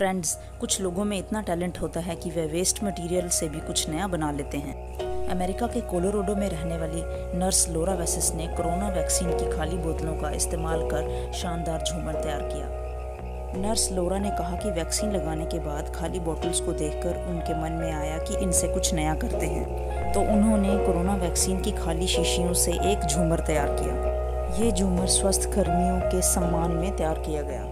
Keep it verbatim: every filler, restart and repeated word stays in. Friends, कुछ लोगों में इतना टैलेंट होता है कि वे वेस्ट मटेरियल से भी कुछ नया बना लेते हैं। अमेरिका के कोलोराडो में रहने वाली नर्स लोरा वैसिस ने कोरोना वैक्सीन की खाली बोतलों का इस्तेमाल कर शानदार झूमर तैयार किया। नर्स लोरा ने कहा कि वैक्सीन लगाने के बाद खाली बॉटल्स को देखकर उनके मन में आया कि इनसे कुछ नया करते हैं, तो उन्होंने कोरोना वैक्सीन की खाली शीशियों से एक झूमर तैयार किया। ये झूमर स्वास्थ्य कर्मियों के सम्मान में तैयार किया गया।